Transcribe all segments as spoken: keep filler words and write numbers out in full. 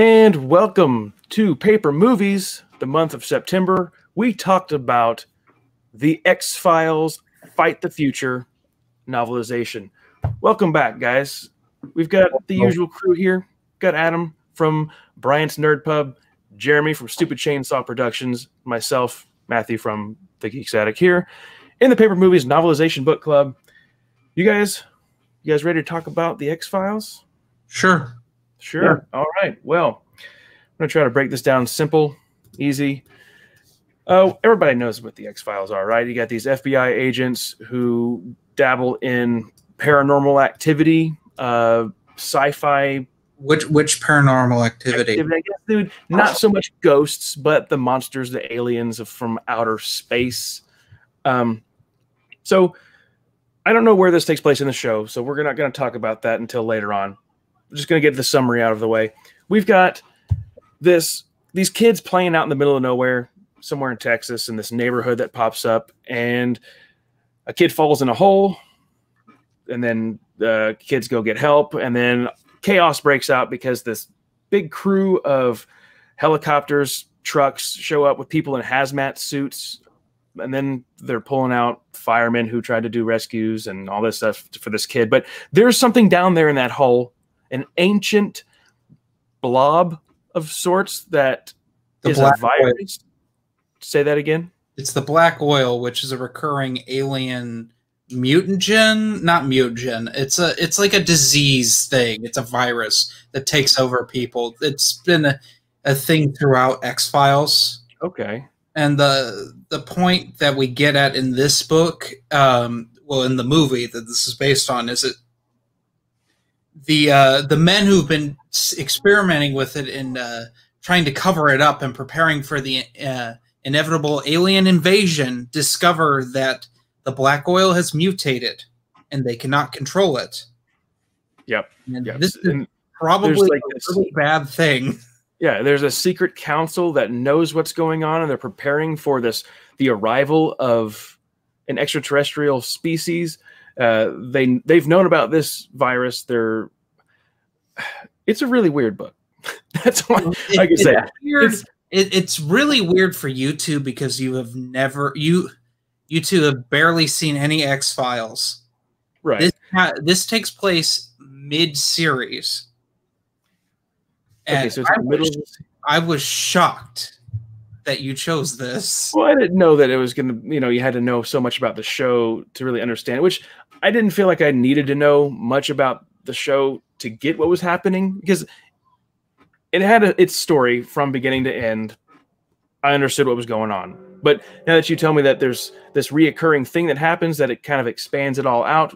And welcome to Paper Movies, the month of September. We talked about the X-Files Fight the Future novelization. Welcome back, guys. We've got the usual crew here. We've got Adam from Bryant's Nerd Pub, Jeremy from Stupid Chainsaw Productions, myself, Matthew from The Geeks Attic here, in the Paper Movies Novelization Book Club. You guys, you guys ready to talk about the X-Files? Sure. Sure. Yeah. All right. Well, I'm going to try to break this down simple, easy. Uh, everybody knows what the X-Files are, right? You got these F B I agents who dabble in paranormal activity, uh, sci-fi. Which which paranormal activity? activity I guess, dude, not so much ghosts, but the monsters, the aliens from outer space. Um, so I don't know where this takes place in the show, so we're not going to talk about that until later on. I'm just going to get the summary out of the way. We've got this these kids playing out in the middle of nowhere, somewhere in Texas, in this neighborhood that pops up, and a kid falls in a hole, and then the kids go get help, and then chaos breaks out because this big crew of helicopters, trucks show up with people in hazmat suits, and then they're pulling out firemen who tried to do rescues and all this stuff for this kid. But there's something down there in that hole, an ancient blob of sorts that is a virus. Say that again. It's the black oil, which is a recurring alien mutagen. Not mutagen. It's a. It's like a disease thing. It's a virus that takes over people. It's been a, a thing throughout X-Files. Okay. And the the point that we get at in this book, um, well, in the movie that this is based on, is it. The uh, the men who've been experimenting with it and uh, trying to cover it up and preparing for the uh, inevitable alien invasion discover that the black oil has mutated and they cannot control it. Yep. And yep. This is and probably like a this, really bad thing. Yeah, there's a secret council that knows what's going on, and they're preparing for this the arrival of an extraterrestrial species. Uh, they they've known about this virus. They're it's a really weird book. That's why it, I can say it's, it, it's really weird for you two because you have never you you two have barely seen any X-Files. Right. This this takes place mid series. Okay, so it's I, the middle was, of the I was shocked that you chose this. Well, I didn't know that it was gonna. You know, you had to know so much about the show to really understand it, which I didn't feel like I needed to know much about the show to get what was happening, because it had a, its story from beginning to end. I understood what was going on. But now that you tell me that there's this reoccurring thing that happens, that it kind of expands it all out,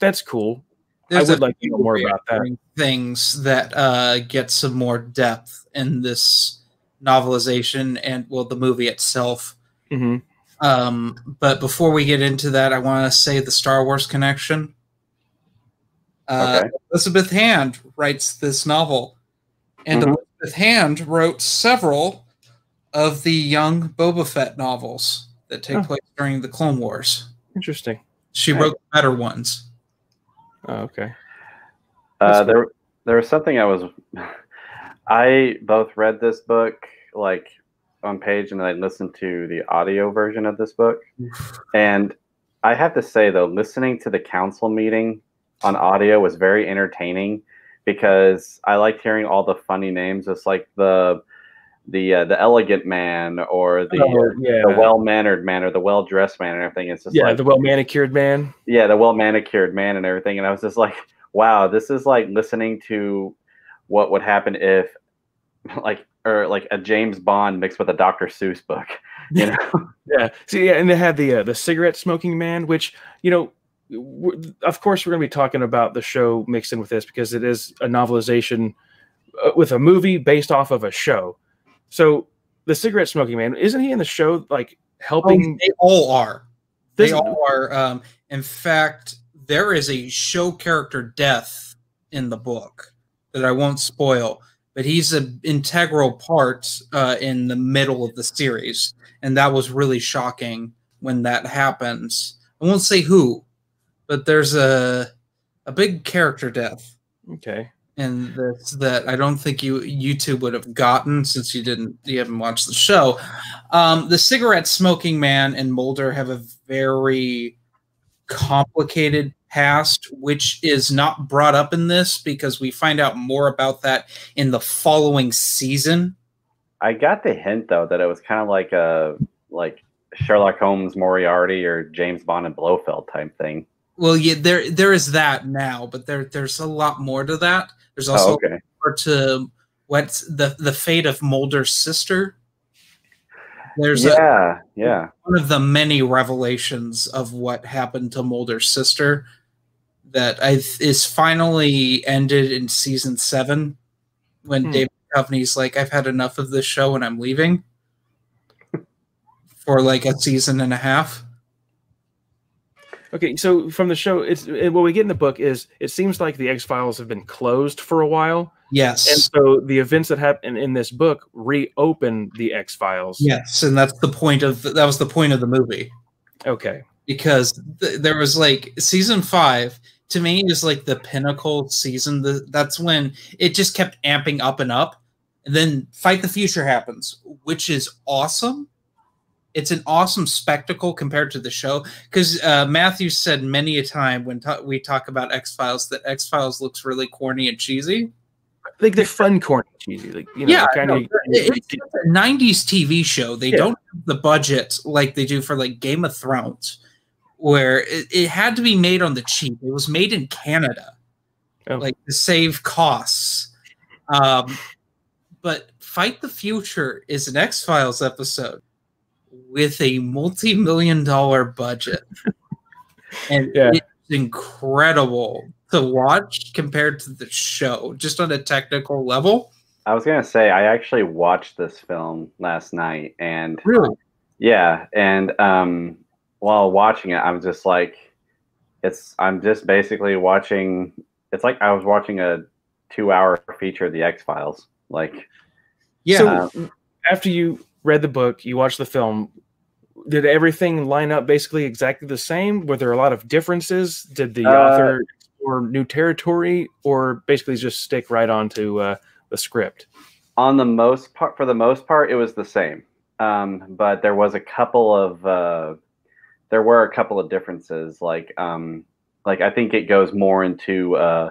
that's cool. There's I would like to know more about that. Things that uh, get some more depth in this novelization and, well, the movie itself. Mm-hmm. Um, but before we get into that, I want to say the Star Wars connection. Uh, okay. Elizabeth Hand writes this novel, and mm-hmm. Elizabeth Hand wrote several of the young Boba Fett novels that take oh. place during the Clone Wars. Interesting. She okay. wrote better ones. Oh, okay. Uh, cool. There, there was something I was. I both read this book like on page, and then I listened to the audio version of this book. And I have to say, though, listening to the council meeting on audio was very entertaining, because I liked hearing all the funny names. It's like the the uh, the elegant man, or the, oh, yeah. the well-mannered man, or the well-dressed man, and everything. It's just yeah, like, the well-manicured man. Yeah, the well-manicured man and everything. And I was just like, wow, this is like listening to what would happen if, like, or like a James Bond mixed with a Doctor Seuss book, you know? Yeah. See, yeah, and they had the uh, the Cigarette Smoking Man, which, you know, we're, of course we're going to be talking about the show mixed in with this, because it is a novelization uh, with a movie based off of a show. So the Cigarette Smoking Man, isn't he in the show, like, helping? Oh, they all are. They all are. Um, in fact, there is a show character death in the book that I won't spoil, but he's an integral part uh, in the middle of the series, and that was really shocking when that happens. I won't say who, but there's a a big character death. Okay. in this that I don't think you YouTube would have gotten, since you didn't you haven't watched the show. Um, the Cigarette Smoking Man and Mulder have a very complicated past, which is not brought up in this because we find out more about that in the following season. I got the hint though that it was kind of like a like Sherlock Holmes, Moriarty, or James Bond and Blofeld type thing. Well, yeah, there there is that now, but there there's a lot more to that. There's also oh, okay. more to what's the the fate of Mulder's sister. There's yeah, a, yeah. one of the many revelations of what happened to Mulder's sister that I is finally ended in season seven when hmm. David Duchovny's like, I've had enough of this show and I'm leaving for like a season and a half. Okay, so from the show, it's it, what we get in the book is it seems like the X-Files have been closed for a while. Yes. And so the events that happen in this book reopen the X-Files. Yes, and that's the point of that was the point of the movie. Okay. Because th there was like season five to me is like the pinnacle season. The, that's when it just kept amping up and up. And then Fight the Future happens, which is awesome. It's an awesome spectacle compared to the show, because uh, Matthew said many a time when ta we talk about X-Files that X-Files looks really corny and cheesy. Like they're fun, corny, cheesy. Like you know, yeah, kind no, of. It, it's a nineties T V show. They yeah. don't have the budget like they do for like Game of Thrones, where it, it had to be made on the cheap. It was made in Canada, oh. like to save costs. Um, but Fight the Future is an X-Files episode with a multi-million dollar budget. And yeah. it's incredible to watch compared to the show, just on a technical level. I was going to say, I actually watched this film last night. And really? Yeah. And um, while watching it, I'm just like, it's, I'm just basically watching, it's like I was watching a two hour feature of the X-Files. Like, yeah. So, um, after you read the book, you watched the film, did everything line up basically exactly the same? Were there a lot of differences? Did the uh, author explore new territory, or basically just stick right onto uh, the script? On the most part, for the most part, it was the same. Um, but there was a couple of, uh, there were a couple of differences. Like, um, like I think it goes more into uh,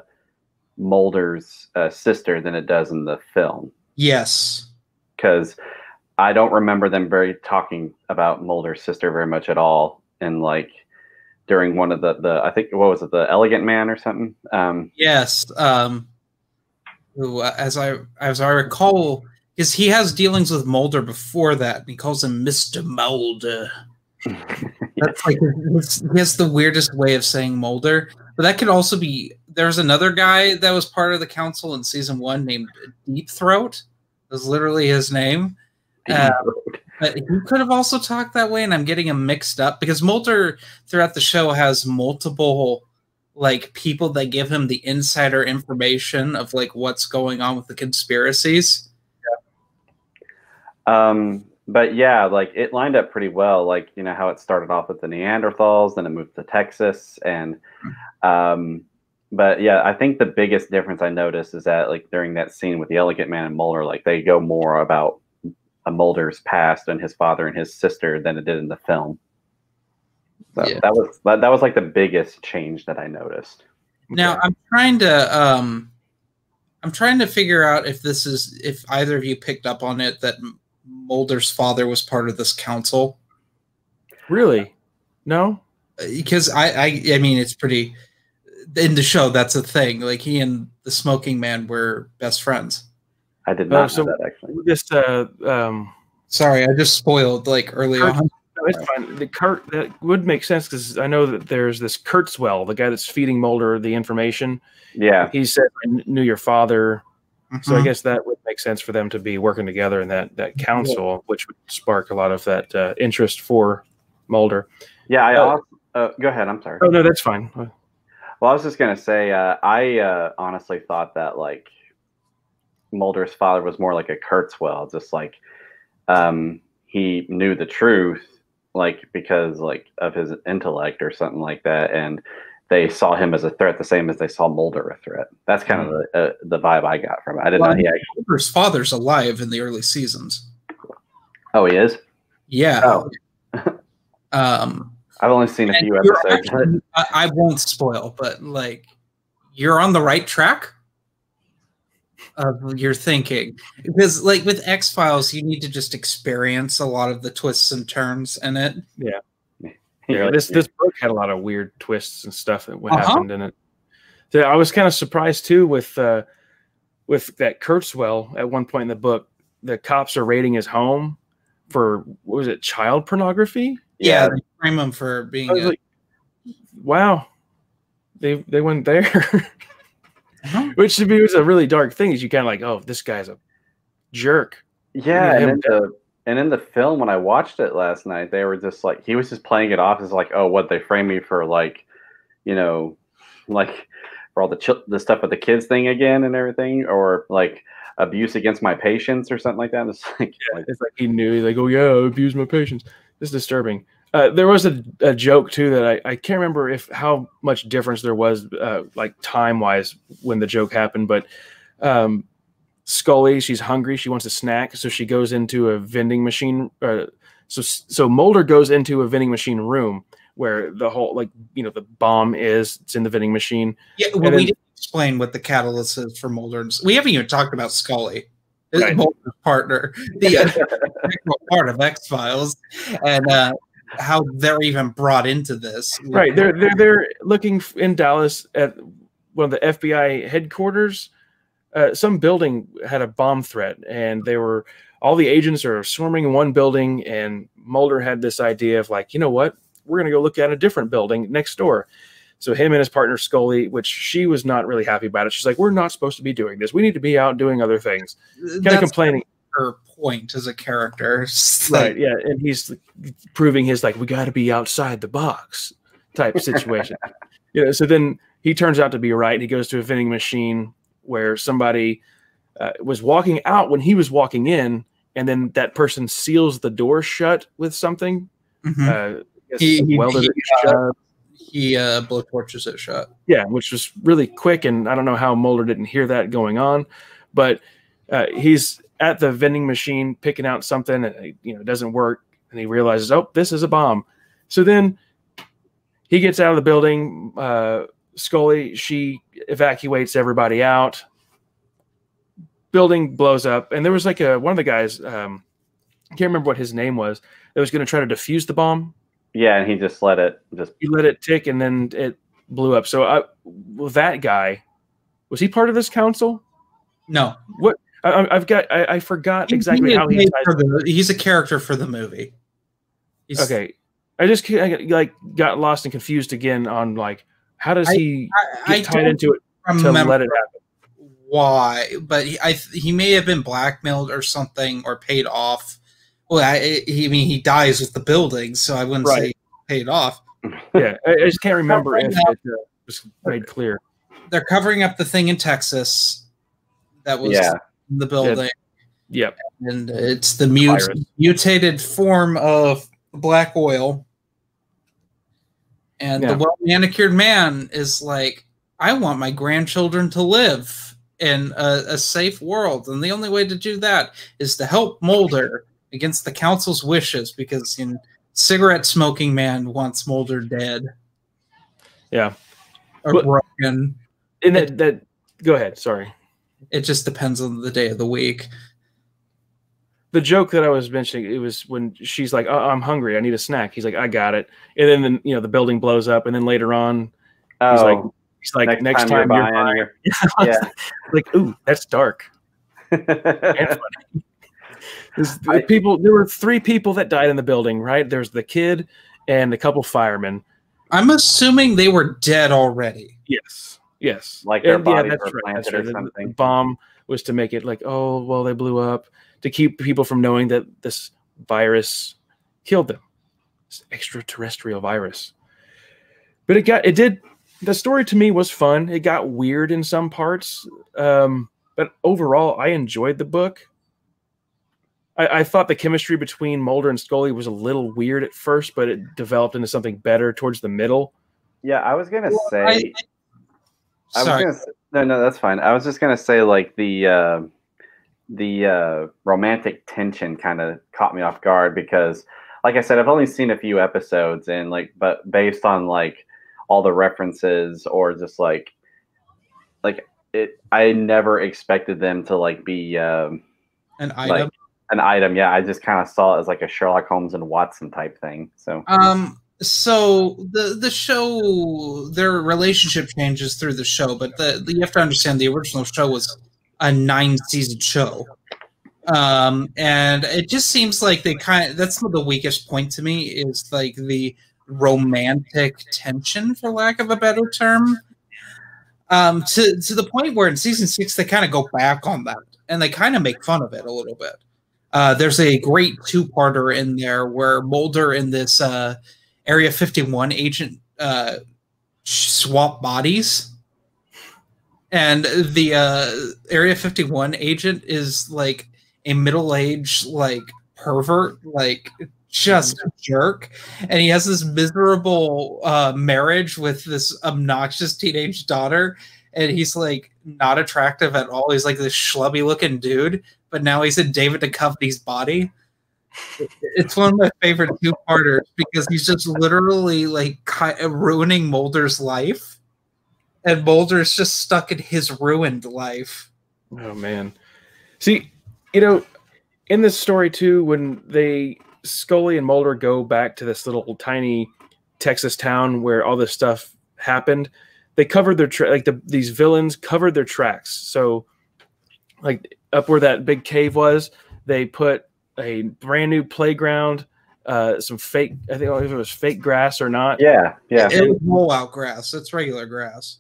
Mulder's uh, sister than it does in the film. Yes. Because I don't remember them very talking about Mulder's sister very much at all. And like during one of the, the, I think, what was it? The Elegant Man or something. Um, yes. Um, who, uh, as I, as I recall, because he has dealings with Mulder before that. And he calls him Mister Mulder. That's like, he has the weirdest way of saying Mulder, but that could also be, there's another guy that was part of the council in season one named Deep Throat. That was literally his name. Uh, but he could have also talked that way, and I'm getting him mixed up because Mulder throughout the show has multiple like people that give him the insider information of like what's going on with the conspiracies. Yeah. Um, but yeah, like it lined up pretty well. Like you know how it started off with the Neanderthals, then it moved to Texas, and um, but yeah, I think the biggest difference I noticed is that like during that scene with the Elegant Man and Mulder, like they go more about a Mulder's past and his father and his sister than it did in the film. So yeah. that was that, that was like the biggest change that I noticed. Now I'm trying to um, I'm trying to figure out if this is if either of you picked up on it that Mulder's father was part of this council. Really? No, because I I, I mean it's pretty in the show that's a thing. Like he and the Smoking Man were best friends. I did not uh, so know that actually. This, uh, um, sorry, I just spoiled like early Kurt, on. No, it's fine. The Kurt that would make sense because I know that there's this Kurtzweil, the guy that's feeding Mulder the information. Yeah, he said, "I knew your father," mm-hmm. so I guess that would make sense for them to be working together in that that council, yeah. which would spark a lot of that uh, interest for Mulder. Yeah, I. Uh, also, uh, go ahead. I'm sorry. Oh no, that's fine. Well, I was just gonna say, uh, I uh, honestly thought that like Mulder's father was more like a Kurtzweil, just like um, he knew the truth, like because like of his intellect or something like that, and they saw him as a threat, the same as they saw Mulder a threat. That's kind mm-hmm. of the, uh, the vibe I got from it. I didn't well, know he actually... Mulder's father's alive in the early seasons. Oh, he is? Yeah. Oh. um, I've only seen a few episodes. Actually, I, I won't spoil, but like, you're on the right track of your thinking. Because like with X-Files, you need to just experience a lot of the twists and turns in it. Yeah. Yeah, this this book had a lot of weird twists and stuff that what uh-huh. happened in it. So I was kind of surprised too with uh, with that Kurtzweil at one point in the book. The cops are raiding his home for what was it, child pornography? Yeah, yeah. They frame him for being. I was a... like, wow, they they went there, uh-huh. which to me was a really dark thing. Is you kind of like, oh, this guy's a jerk. Yeah, and, and the. And in the film, when I watched it last night, they were just like, he was just playing it off as like, oh, what, they framed me for like, you know, like for all the ch the stuff with the kids thing again and everything, or like abuse against my patients or something like that. It's like, yeah, like, it's like he knew, he's like, oh yeah, I abused my patients. It's disturbing. Uh, there was a, a joke too that I, I can't remember if how much difference there was, uh, like time wise when the joke happened, but. Um, Scully, she's hungry. She wants a snack, so she goes into a vending machine. Uh, so, so Mulder goes into a vending machine room where the whole, like, you know, the bomb is. It's in the vending machine. Yeah, well, then, we didn't explain what the catalyst is for Mulder. We haven't even talked about Scully, right. Mulder's partner, the uh, part of X-Files, and uh, how they're even brought into this. Right, they're they're they're looking in Dallas at one of the F B I headquarters. Uh, some building had a bomb threat, and they were all the agents are swarming in one building. And Mulder had this idea of like, you know what, we're gonna go look at a different building next door. So him and his partner Scully, which she was not really happy about it. She's like, we're not supposed to be doing this. We need to be out doing other things. Kind of complaining. Her point as a character, right? Yeah, and he's proving his like, we got to be outside the box type situation. You know. So then he turns out to be right. He goes to a vending machine. Where somebody uh, was walking out when he was walking in, and then that person seals the door shut with something. Mm-hmm. uh, he he, welded he, it uh, he uh, blowtorches it shut. Yeah, which was really quick, and I don't know how Mulder didn't hear that going on, but uh, he's at the vending machine picking out something, and you know it doesn't work, and he realizes, oh, this is a bomb. So then he gets out of the building. Uh, Scully, she evacuates everybody out. Building blows up, and there was like a one of the guys, um, I can't remember what his name was, that was going to try to defuse the bomb. Yeah, and he just let it just he let it tick, and then it blew up. So, I, well, that guy, was he part of this council? No. What I, I've got, I, I forgot he, exactly he how he. The, he's a character for the movie. He's, okay, I just I, like got lost and confused again on like. How does he I, I, get tied I into it to let it happen? Why? But he, I, he may have been blackmailed or something, or paid off. Well, I, he, I mean, he dies with the building, so I wouldn't right. say paid off. Yeah, I, I just can't remember if up, it was made clear. They're covering up the thing in Texas that was yeah. in the building. Yeah. Yep. And it's the mut Virus. mutated form of black oil. And yeah. the well-manicured man is like, I want my grandchildren to live in a, a safe world. And the only way to do that is to help Mulder against the council's wishes, because you know, Cigarette Smoking Man wants Mulder dead. Yeah. Or but, broken. And that, that, go ahead, sorry. It just depends on the day of the week. The joke that I was mentioning, it was when she's like, oh, I'm hungry. I need a snack. He's like, I got it. And then, you know, the building blows up. And then later on, oh, he's like, he's like, next, next time, time you're buying. You're buying. Yeah. Like, ooh, that's dark. And funny. People, there were three people that died in the building, right? There's the kid and a couple firemen. I'm assuming they were dead already. Yes. Yes. Like their and, bodies yeah, were right. planted right. or something. The bomb was to make it like, oh, well, they blew up. To keep people from knowing that this virus killed them, this extraterrestrial virus. But it got, it did. The story to me was fun. It got weird in some parts, um, but overall, I enjoyed the book. I, I thought the chemistry between Mulder and Scully was a little weird at first, but it developed into something better towards the middle. Yeah, I was gonna well, say. I, I, I sorry. Was gonna say, no, no, that's fine. I was just gonna say, like the uh, the uh, romantic tension kind of caught me off guard because, like I said, I've only seen a few episodes, and like, but based on like all the references or just like, like it, I never expected them to like be um, an item. Like, an item, yeah. I just kind of saw it as like a Sherlock Holmes and Watson type thing. So, um, so the the show, their relationship changes through the show, but the, the you have to understand the original show was a nine season show, um, and it just seems like they kind of that's the weakest point to me is like the romantic tension, for lack of a better term, um, to to the point where in season six they kind of go back on that and they kind of make fun of it a little bit. Uh, there's a great two-parter in there where Mulder and this uh, Area fifty-one agent uh, swap bodies. And the uh, Area fifty-one agent is like a middle-aged like pervert, like just a jerk. And he has this miserable uh, marriage with this obnoxious teenage daughter. And he's like not attractive at all. He's like this schlubby-looking dude. But now he's in David Duchovny's body. It's one of my favorite two-parters because he's just literally like ruining Mulder's life, and Mulder's just stuck in his ruined life. Oh man! See, you know, in this story too, when they Scully and Mulder go back to this little tiny Texas town where all this stuff happened, they covered their tra like the, these villains covered their tracks. So, like. Up where that big cave was, they put a brand new playground, uh, some fake, I think if it was fake grass or not. Yeah, yeah. It, it was roll-out grass. It's regular grass.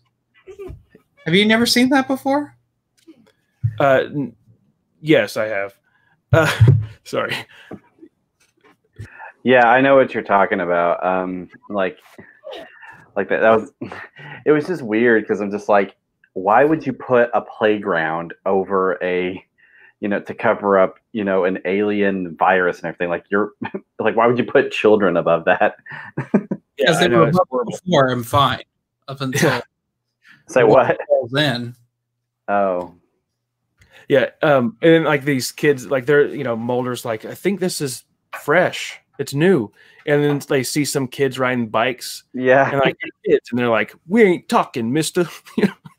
Have you never seen that before? Uh, yes, I have. Uh, sorry. Yeah, I know what you're talking about. Um, like, like that. That was. It was just weird because I'm just like. Why would you put a playground over a, you know, to cover up, you know, an alien virus and everything? Like you're, like why would you put children above that? Yeah, as they were above before, I'm fine. Up until say what? Then, oh, yeah, um, and then like these kids, like they're, you know, Mulder's like, I think this is fresh, it's new, and then they see some kids riding bikes, yeah, and like kids, and they're like, we ain't talking, Mister.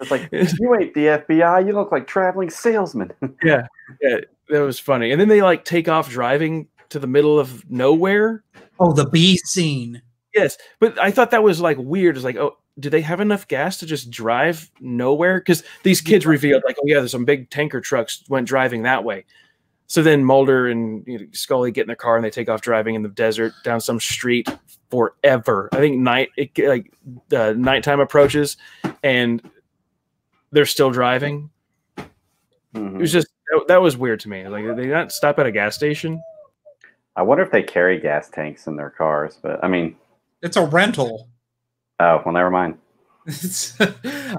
It's like, you ain't the F B I. You look like traveling salesman. Yeah, yeah, that was funny. And then they like take off driving to the middle of nowhere. Oh, the bee scene. Yes, but I thought that was like weird. It's like, oh, do they have enough gas to just drive nowhere? Because these kids revealed like, oh yeah, there's some big tanker trucks went driving that way. So then Mulder and you know, Scully get in their car and they take off driving in the desert down some street forever. I think night it, like uh, nighttime approaches and. They're still driving. Mm-hmm. It was just that was weird to me. Like, did they not stop at a gas station? I wonder if they carry gas tanks in their cars. But I mean, it's a rental. Oh well, never mind.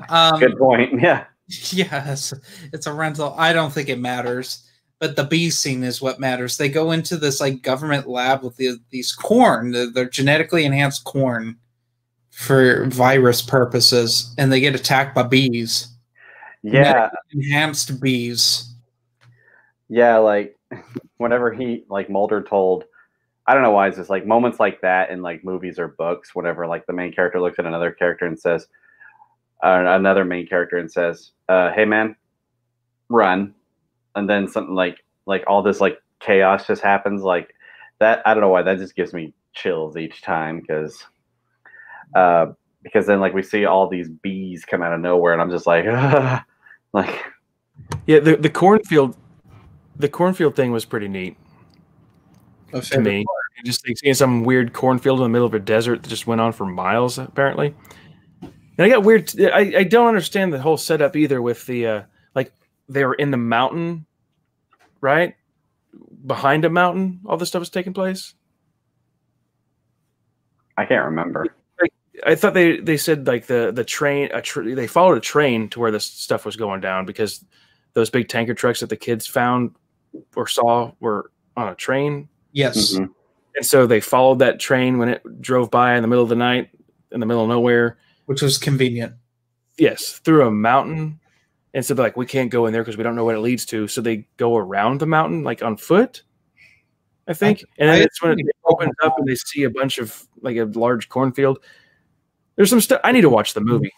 um, Good point. Yeah. Yes, it's a rental. I don't think it matters. But the bee scene is what matters. They go into this like government lab with the, these corn. They're, they're genetically enhanced corn for virus purposes, and they get attacked by bees. Yeah, enhanced bees. Yeah, like whenever he like Mulder told, I don't know why it's just like moments like that in like movies or books. Whenever like the main character looks at another character and says, uh, another main character and says, uh, "Hey man, run!" And then something like like all this like chaos just happens like that. I don't know why that just gives me chills each time because. Uh, because then, like, we see all these bees come out of nowhere, and I'm just like, ugh. Like, yeah, the the cornfield, the cornfield thing was pretty neat to me. Just like, seeing some weird cornfield in the middle of a desert that just went on for miles, apparently. And I got weird. I I don't understand the whole setup either. With the uh, like, they were in the mountain, right? Behind a mountain, all this stuff was taking place. I can't remember. I thought they they said like the the train a tr they followed a train to where this stuff was going down because those big tanker trucks that the kids found or saw were on a train. Yes, mm-hmm. And so they followed that train when it drove by in the middle of the night in the middle of nowhere. Which was convenient. Yes, through a mountain. And so they're like, we can't go in there because we don't know what it leads to. So they go around the mountain, like on foot, I think. I, and then I, it's when it opens up and they see a bunch of, like, a large cornfield. There's some stuff. I need to watch the movie.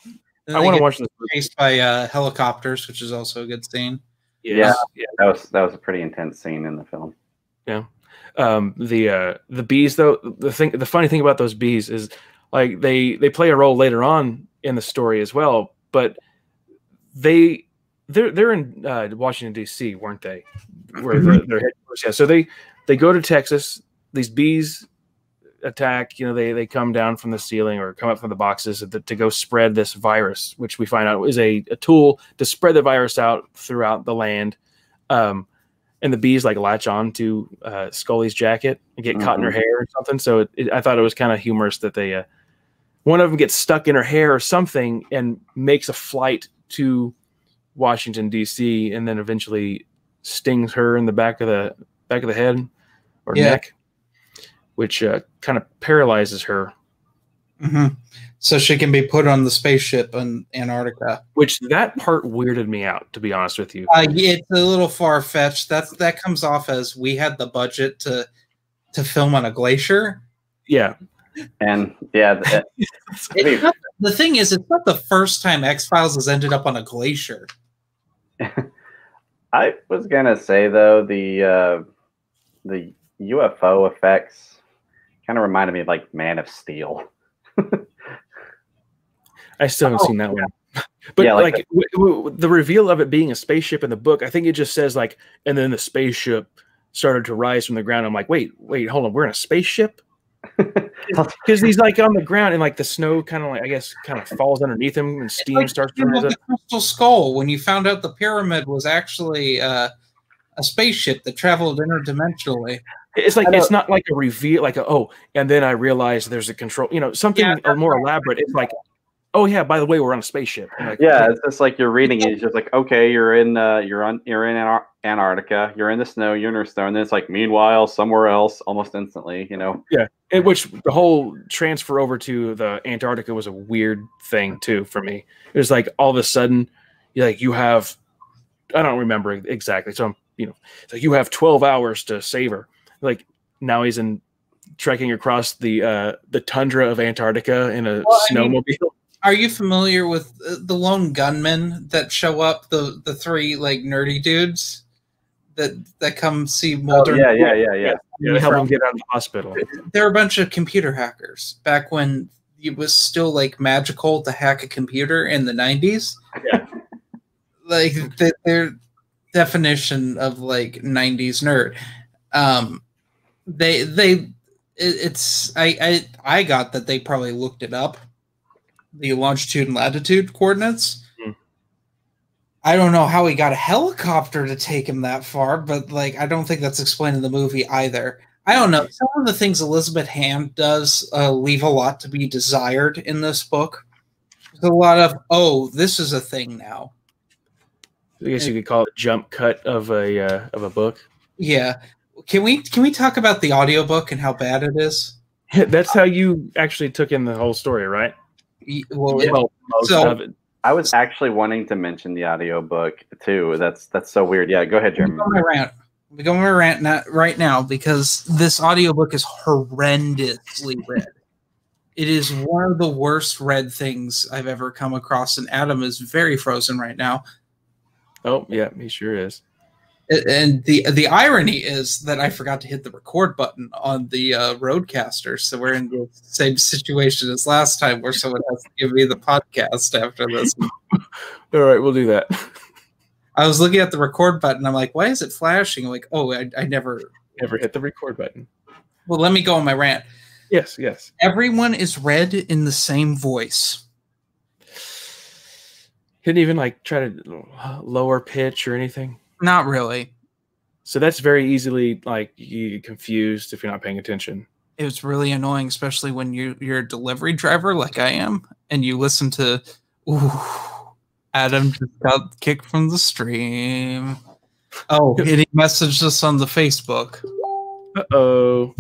I want to watch this movie. Chased by uh, helicopters, which is also a good scene. Yeah, yeah, that was that was a pretty intense scene in the film. Yeah, um, the uh, the bees though. The thing, the funny thing about those bees is, like, they they play a role later on in the story as well. But they they're they're in uh, Washington D C, weren't they? Where their headquarters? Yeah. So they they go to Texas. These bees attack. You know, they they come down from the ceiling or come up from the boxes to, to go spread this virus, which we find out is a, a tool to spread the virus out throughout the land. Um, and the bees, like, latch on to uh, Scully's jacket and get mm-hmm. caught in her hair or something. So it, it, I thought it was kind of humorous that they uh, one of them gets stuck in her hair or something and makes a flight to Washington D C and then eventually stings her in the back of the back of the head or yeah. neck, which uh, kind of paralyzes her. Mm-hmm. So she can be put on the spaceship in Antarctica. Which that part weirded me out, to be honest with you. Uh, yeah, it's a little far-fetched. That's, that comes off as we had the budget to to film on a glacier. Yeah. And, yeah. That, it's not, the thing is, it's not the first time X-Files has ended up on a glacier. I was going to say, though, the uh, the U F O effects kind of reminded me of, like, Man of Steel. I still haven't oh, seen that yeah. one. But yeah, like, like the, w w the reveal of it being a spaceship in the book, I think it just says, like, and then the spaceship started to rise from the ground. I'm like, wait, wait, hold on. We're in a spaceship? Because he's, like, on the ground and, like, the snow kind of, like, I guess kind of falls underneath him and steam like starts to rise up. The Crystal Skull, when you found out the pyramid was actually uh, a spaceship that traveled interdimensionally. It's like it's not like a reveal, like a, oh, and then I realized there's a control, you know, something yeah, more right. elaborate. It's like, oh yeah, by the way, we're on a spaceship. Like, yeah, it's just like you're reading it. It's just like, okay, you're in, uh, you're on, you're in Antar Antarctica, you're in the snow, you're in the snow, and then it's like, meanwhile, somewhere else, almost instantly, you know. Yeah, it, which the whole transfer over to the Antarctica was a weird thing too for me. It was like all of a sudden, you're like you have, I don't remember exactly, so I'm, you know, so you have twelve hours to savor. Like now he's in trekking across the uh, the tundra of Antarctica in a well, snowmobile. I mean, are you familiar with uh, the Lone Gunmen that show up? The the three like nerdy dudes that that come see Mulder. Oh, yeah, yeah, yeah, yeah, yeah. They help him get out of the hospital. They're a bunch of computer hackers back when it was still like magical to hack a computer in the nineties. Yeah, like they, their definition of like nineties nerd. Um, They, they, it's, I, I, I got that they probably looked it up, the longitude and latitude coordinates. Mm. I don't know how he got a helicopter to take him that far, but like, I don't think that's explained in the movie either. I don't know. Some of the things Elizabeth Hand does uh, leave a lot to be desired in this book. There's a lot of, oh, this is a thing now. I guess and, you could call it a jump cut of a, uh, of a book. Yeah. Can we can we talk about the audiobook and how bad it is? That's how you actually took in the whole story, right? Well, yeah. Well, most so, of it. I was actually wanting to mention the audiobook too. That's that's so weird. Yeah, go ahead, Jeremy. I'm going to rant. I'm going to rant not right now because this audiobook is horrendously read. It is one of the worst read things I've ever come across, and Adam is very frozen right now. Oh, yeah, he sure is. And the the irony is that I forgot to hit the record button on the uh, Rodecaster, so we're in the same situation as last time, where someone has to give me the podcast after this. All right, we'll do that. I was looking at the record button. I'm like, why is it flashing? I'm like, oh, I, I never never hit the record button. Well, let me go on my rant. Yes, yes. Everyone is read in the same voice. Couldn't even like try to lower pitch or anything. Not really. So that's very easily like you get confused if you're not paying attention. It was really annoying, especially when you you're a delivery driver like I am, and you listen to ooh, Adam just got kicked from the stream. Oh, and he messaged us on the Facebook. Uh oh.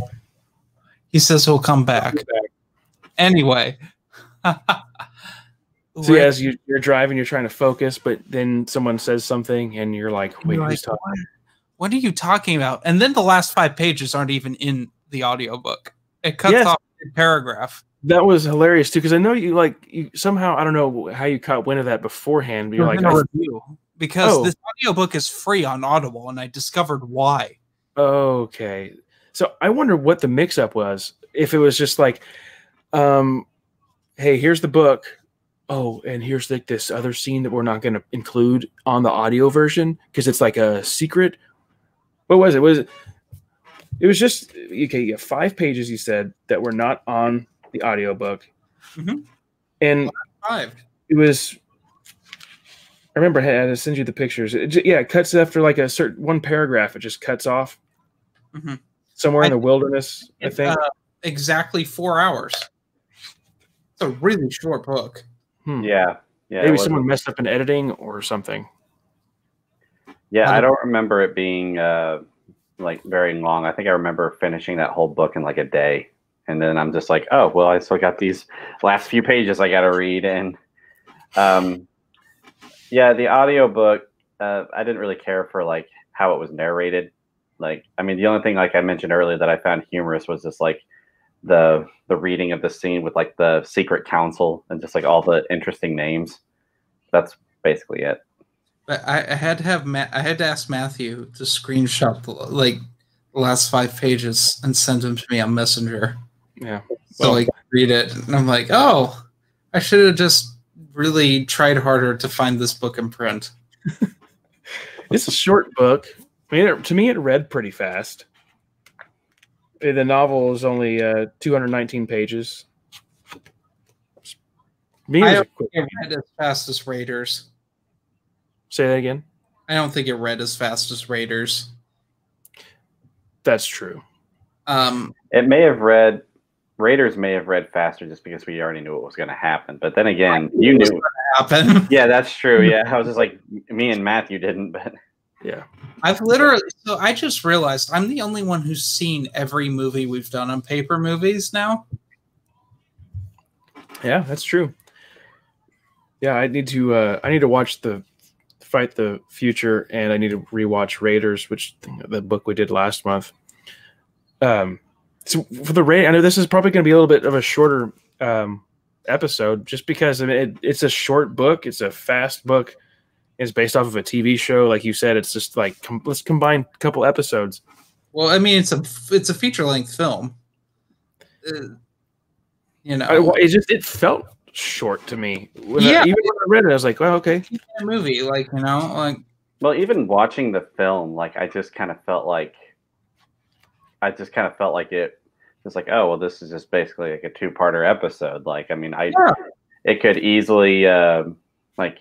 He says he'll come back. Anyway. So right. As you, you're driving, you're trying to focus, but then someone says something, and you're like, "Wait, you're who's like, talking? What are you talking about?" And then the last five pages aren't even in the audiobook. It cuts yes. off a paragraph. That was hilarious too, because I know you like you somehow I don't know how you caught wind of that beforehand, but you're like, I because oh. this audiobook is free on Audible, and I discovered why. Okay, so I wonder what the mix-up was. If it was just like, um, hey, here's the book. Oh, and here's like this other scene that we're not going to include on the audio version because it's like a secret. What was it? Was it? It was just okay. You have five pages. You said that were not on the audio book, mm-hmm. and five. It was. I remember I had to send you the pictures. It just, yeah, it cuts after like a certain one paragraph. It just cuts off mm-hmm. somewhere I in the wilderness. It, I think uh, exactly four hours. It's a really short book. Hmm. Yeah, yeah. Maybe someone messed up in editing or something. Yeah, I don't remember it being uh, like very long. I think I remember finishing that whole book in like a day, and then I'm just like, oh, well, I still got these last few pages I got to read, and um, yeah, the audiobook. Uh, I didn't really care for like how it was narrated. Like, I mean, the only thing like I mentioned earlier that I found humorous was just like. the the reading of the scene with like the secret council and just like all the interesting names. That's basically it. I, I had to have Ma I had to ask Matthew to screenshot the, like the last five pages and send them to me on Messenger. Yeah. So like well, read it and I'm like, oh, I should have just really tried harder to find this book in print. It's a short book. I mean, it, to me, it read pretty fast. The novel is only uh, two hundred nineteen pages. Me I don't think it read as fast as Raiders. Say that again? I don't think it read as fast as Raiders. That's true. Um, it may have read... Raiders may have read faster just because we already knew what was going to happen. But then again, you knew... It was going to happen. Yeah, that's true. Yeah, I was just like, me and Matthew didn't, but... Yeah, I've literally. So I just realized I'm the only one who's seen every movie we've done on Paper Movies now. Yeah, that's true. Yeah, I need to. Uh, I need to watch the Fight the Future, and I need to rewatch Raiders, which the book we did last month. Um, so for the Raid, I know this is probably going to be a little bit of a shorter um, episode, just because I mean, it, it's a short book. It's a fast book. Is based off of a T V show, like you said. It's just like com let's combine a couple episodes. Well, I mean, it's a it's a feature length film. Uh, you know, I, well, it just it felt short to me. When yeah, I, even when I read it, I was like, well, okay, a movie, like you know, like. Well, even watching the film, like I just kind of felt like, I just kind of felt like it. It's like, oh well, this is just basically like a two-parter episode. Like, I mean, I yeah. it could easily uh, like.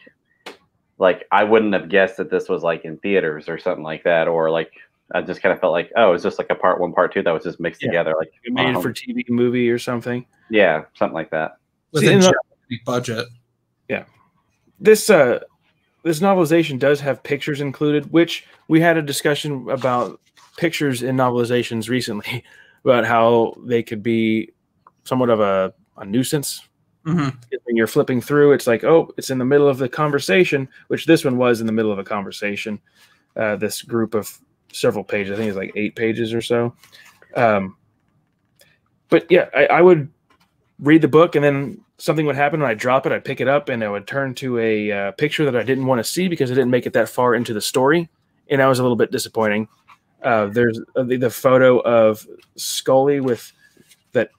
Like, I wouldn't have guessed that this was, like, in theaters or something like that. Or, like, I just kind of felt like, oh, it's just, like, a part one, part two that was just mixed yeah. together. Like, you made it for T V movie or something. Yeah, something like that. With See, a the, budget. Yeah. This, uh, this novelization does have pictures included, which we had a discussion about pictures in novelizations recently about how they could be somewhat of a, a nuisance. Mm-hmm. When you're flipping through, it's like, oh, it's in the middle of the conversation, which this one was in the middle of a conversation. Uh, this group of several pages, I think it's like eight pages or so. Um, but yeah, I, I would read the book and then something would happen and I'd drop it, I'd pick it up and I would turn to a uh, picture that I didn't want to see because I didn't make it that far into the story. And that was a little bit disappointing. Uh, there's the, the photo of Scully with that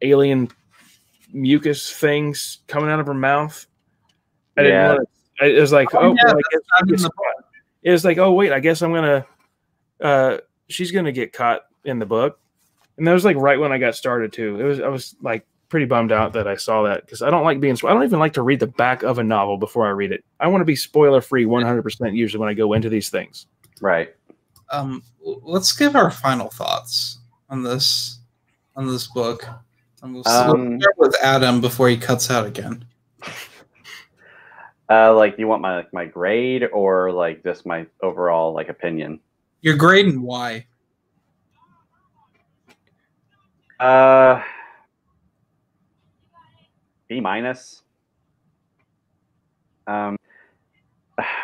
alien mucus things coming out of her mouth. I yeah. didn't want to, it was like, oh, oh yeah, well, I guess the it was like, oh wait, I guess I'm gonna uh she's gonna get caught in the book. And that was like right when I got started too. It was I was like pretty bummed out that I saw that because I don't like being I don't even like to read the back of a novel before I read it. I want to be spoiler free one hundred percent usually when I go into these things. Right. Um let's give our final thoughts on this on this book. We'll um, start with Adam before he cuts out again. Uh, like, you want my like, my grade or like just my overall like opinion? Your grade and why? Uh, B minus. Um,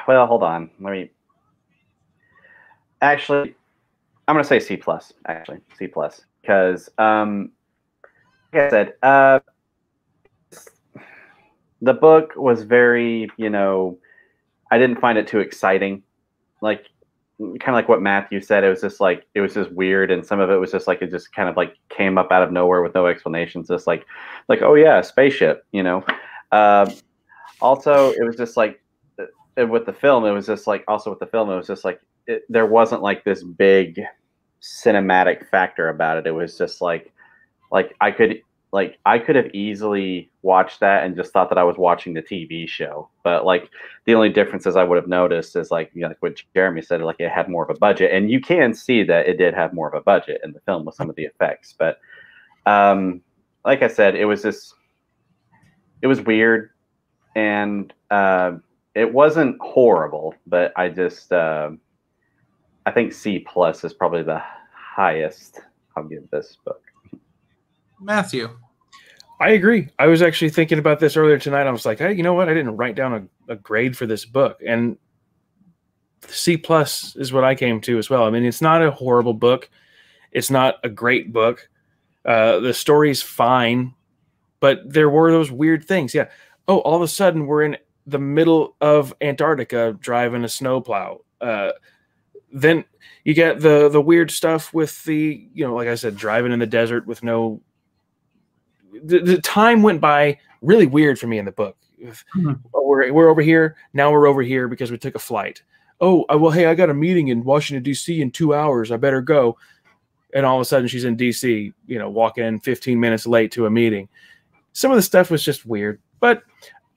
well, hold on. Let me. Actually, I'm gonna say C plus. Actually, C plus, because um, like I said, uh, the book was very, you know, I didn't find it too exciting, like kind of like what Matthew said. It was just like it was just weird, and some of it was just like it just kind of like came up out of nowhere with no explanations. Just like, like oh yeah, spaceship, you know. Uh, Also, it was just like with the film, it was just like also with the film, it was just like it, there wasn't like this big cinematic factor about it. It was just like like I could like I could have easily watched that and just thought that I was watching the T V show. But like the only differences I would have noticed is like, you know, like what Jeremy said, like it had more of a budget, and you can see that it did have more of a budget in the film with some of the effects. But um, like I said, it was just it was weird. And uh, it wasn't horrible, but I just, uh, I think C plus is probably the highest I'll give this book. Matthew. I agree. I was actually thinking about this earlier tonight. I was like, hey, you know what? I didn't write down a, a grade for this book. And C plus is what I came to as well. I mean, it's not a horrible book. It's not a great book. Uh, the story's fine, but there were those weird things. Yeah. Oh, all of a sudden we're in the middle of Antarctica driving a snowplow. Uh, then you get the the weird stuff with the, you know, like I said, driving in the desert with no. The, the time went by really weird for me in the book. Mm-hmm. oh, we're we're over here now. We're over here because we took a flight. Oh, I, well, hey, I got a meeting in Washington D C in two hours. I better go. And all of a sudden she's in D C. You know, walking in fifteen minutes late to a meeting. Some of the stuff was just weird. But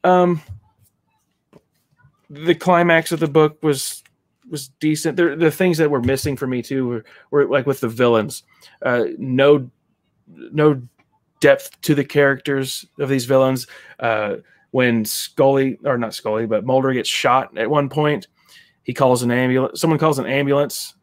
um, the climax of the book was was decent. There, the things that were missing for me too were, were like with the villains, uh, no no depth to the characters of these villains. Uh, when Scully, or not Scully, but Mulder gets shot at one point, he calls an ambulance. Someone calls an ambulance.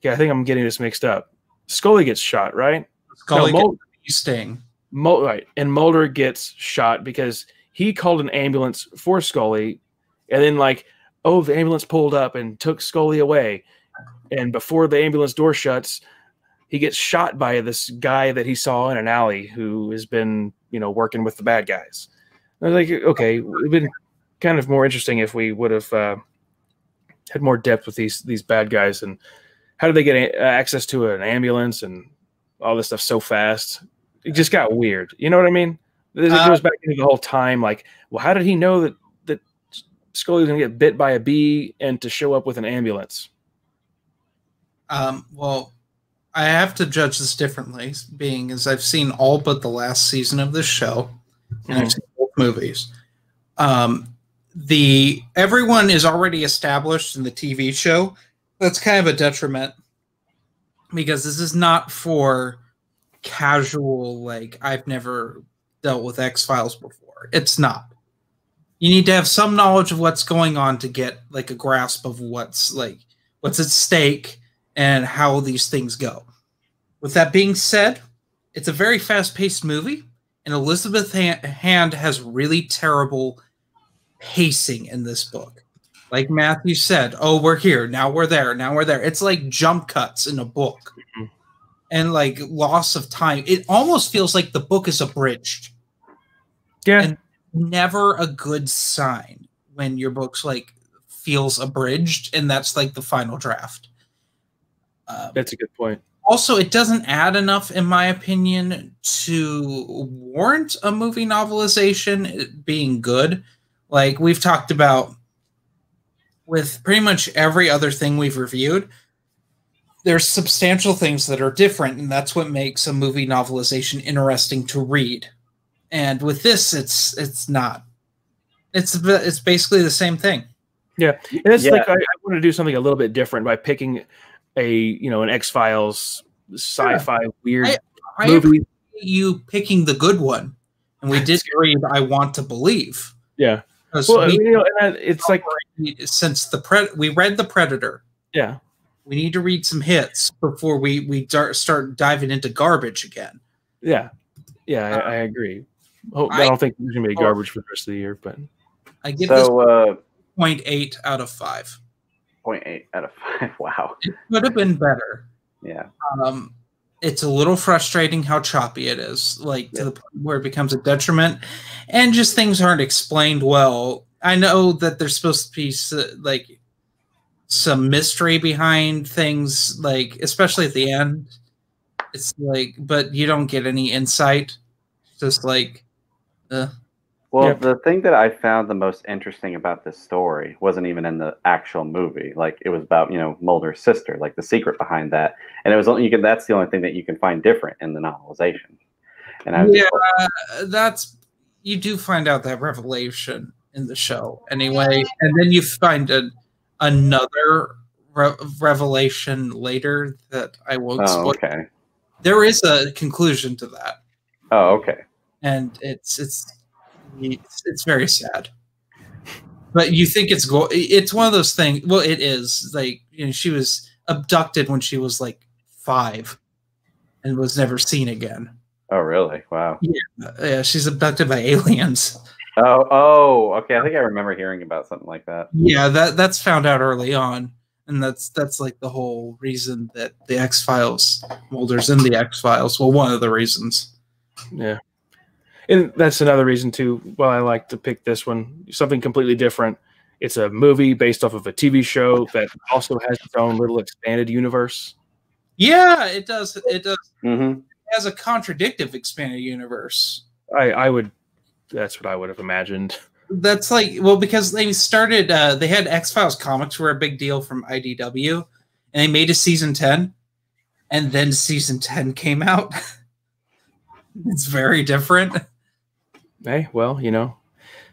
Yeah, I think I'm getting this mixed up. Scully gets shot, right? Scully no, Mulder, gets sting. Mul right, and Mulder gets shot because he called an ambulance for Scully, and then like, oh, the ambulance pulled up and took Scully away, and before the ambulance door shuts, he gets shot by this guy that he saw in an alley who has been, you know, working with the bad guys. I was like, okay, it would have been kind of more interesting if we would have uh, had more depth with these these bad guys and how did they get access to an ambulance and all this stuff so fast. It just got weird. You know what I mean? It uh, goes back into the whole time. Like, well, how did he know that, that Scully was going to get bit by a bee and to show up with an ambulance? Um, well, I have to judge this differently, being as I've seen all but the last season of this show, and mm. I've seen both movies. Um, the everyone is already established in the T V show. That's kind of a detriment because this is not for casual, like, I've never dealt with X-Files before. It's not. You need to have some knowledge of what's going on to get, like, a grasp of what's, like, what's at stake and how these things go. With that being said, it's a very fast-paced movie, and Elizabeth Hand has really terrible pacing in this book. Like Matthew said, oh, we're here, now we're there, now we're there. It's like jump cuts in a book. Mm-hmm. And like loss of time. It almost feels like the book is abridged. Yeah. And never a good sign when your book's like feels abridged and that's like the final draft. Um, that's a good point. Also, it doesn't add enough, in my opinion, to warrant a movie novelization being good. Like we've talked about with pretty much every other thing we've reviewed, there's substantial things that are different, and that's what makes a movie novelization interesting to read. And with this, it's it's not. It's it's basically the same thing. Yeah, and it's yeah. like I, I want to do something a little bit different by picking a you know an X-Files sci-fi yeah. weird I, I movie. You picking the good one, and we did read "I Want to Believe." Yeah, well, we, you know, and I, it's like since the pre we read the Predator. Yeah. We need to read some hits before we we start diving into garbage again. Yeah, yeah, I, I agree. Oh, I, I don't think there's gonna be garbage for the rest of the year, but I give so, this uh, zero point eight out of five. zero point eight out of five. Wow, it could have been better. Yeah. Um, it's a little frustrating how choppy it is, like yeah. to the point where it becomes a detriment, and just things aren't explained well. I know that there's supposed to be like some mystery behind things, like especially at the end. It's like, but you don't get any insight. It's just like, uh, well, yeah. The thing that I found the most interesting about this story wasn't even in the actual movie. Like, it was about, you know, Mulder's sister, like the secret behind that, and it was only you can. That's the only thing that you can find different in the novelization. And I was yeah, like, that's you do find out that revelation in the show anyway, and then you find a, another re revelation later that I won't oh, spoil. Okay. There is a conclusion to that. Oh, okay. And it's it's it's, it's very sad. But you think it's go it's one of those things. Well, it is like, you know, she was abducted when she was like five, and was never seen again. Oh, really? Wow. Yeah, yeah. She's abducted by aliens. Oh, oh, okay. I think I remember hearing about something like that. Yeah, that that's found out early on. And that's that's like the whole reason that the X-Files, Mulder's in the X-Files. Well, one of the reasons. Yeah. And that's another reason, too, why I like to pick this one. Something completely different. It's a movie based off of a T V show that also has its own little expanded universe. Yeah, it does. It does. Mm-hmm. It has a contradictive expanded universe. I, I would. That's what I would have imagined. That's like, well, because they started, uh, they had X-Files comics were a big deal from I D W, and they made a season ten, and then season ten came out. It's very different. Hey, well, you know,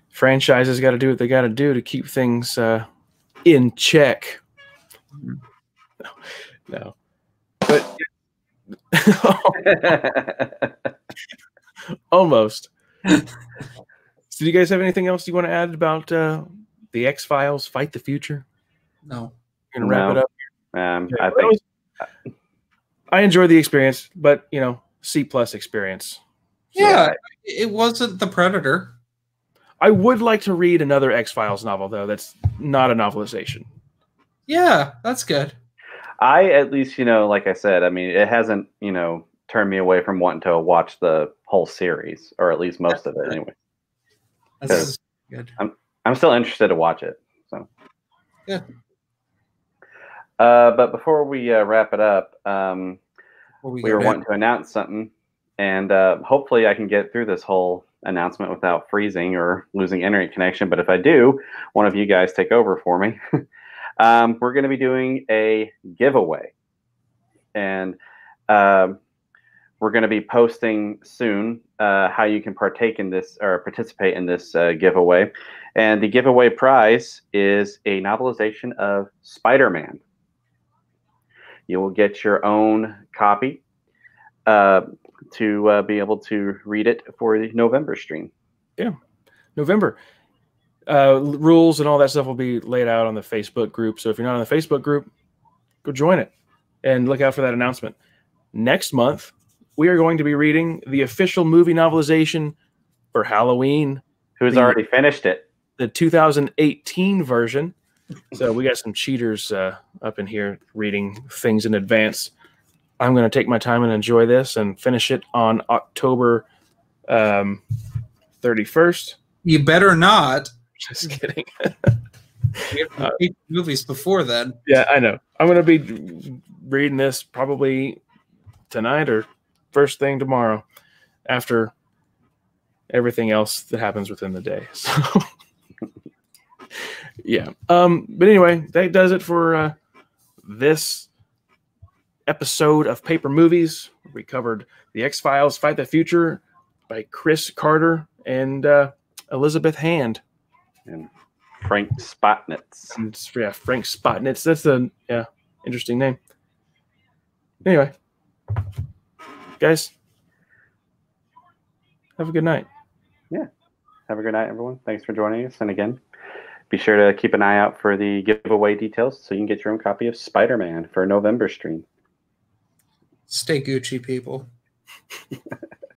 franchises got to do what they got to do to keep things uh, in check. No. no. But almost. So do you guys have anything else you want to add about uh, the X-Files, Fight the Future? No. We're going to wrap no. it up. Um, yeah, I, think... was, I enjoyed the experience, but, you know, C plus experience. So yeah, it wasn't The Predator. I would like to read another X-Files novel, though, that's not a novelization. Yeah, that's good. I, at least, you know, like I said, I mean, it hasn't, you know, turned me away from wanting to watch the whole series, or at least most of it, anyway. That's good. I'm I'm still interested to watch it. So, yeah. Uh, but before we uh, wrap it up, um, we, we were back? wanting to announce something, and uh, hopefully I can get through this whole announcement without freezing or losing internet connection. But if I do, one of you guys take over for me. um, we're going to be doing a giveaway, and. Uh, We're going to be posting soon uh, how you can partake in this or participate in this uh, giveaway. And the giveaway prize is a novelization of Spider-Man. You will get your own copy uh, to uh, be able to read it for the November stream. Yeah, November. Uh, rules and all that stuff will be laid out on the Facebook group. So if you're not on the Facebook group, go join it and look out for that announcement. Next month, we are going to be reading the official movie novelization for Halloween. Who's the, already finished it? The two thousand eighteen version. So we got some cheaters uh, up in here reading things in advance. I'm going to take my time and enjoy this and finish it on October um, thirty-first. You better not. Just kidding. You have to read movies before then. Yeah, I know. I'm going to be reading this probably tonight or first thing tomorrow after everything else that happens within the day. So yeah. Um, but anyway, that does it for uh, this episode of Paper Movies. We covered The X-Files, Fight the Future by Chris Carter and uh, Elizabeth Hand. And Frank Spotnitz. And, yeah, Frank Spotnitz. That's a yeah, interesting name. Anyway. Guys, have a good night. Yeah. Have a good night, everyone. Thanks for joining us. And again, be sure to keep an eye out for the giveaway details so you can get your own copy of Spider-Man for a November stream. Stay Gucci, people.